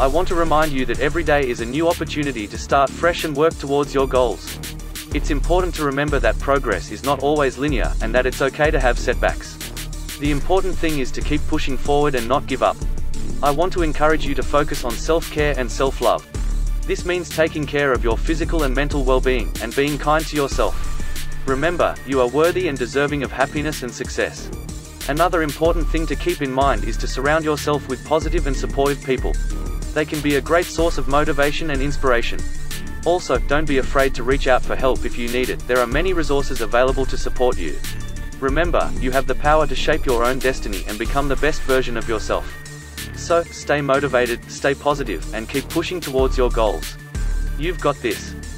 I want to remind you that every day is a new opportunity to start fresh and work towards your goals. It's important to remember that progress is not always linear and that it's okay to have setbacks. The important thing is to keep pushing forward and not give up. I want to encourage you to focus on self-care and self-love. This means taking care of your physical and mental well-being, and being kind to yourself. Remember, you are worthy and deserving of happiness and success. Another important thing to keep in mind is to surround yourself with positive and supportive people. They can be a great source of motivation and inspiration. Also, don't be afraid to reach out for help if you need it. There are many resources available to support you. Remember, you have the power to shape your own destiny and become the best version of yourself. So, stay motivated, stay positive, and keep pushing towards your goals. You've got this.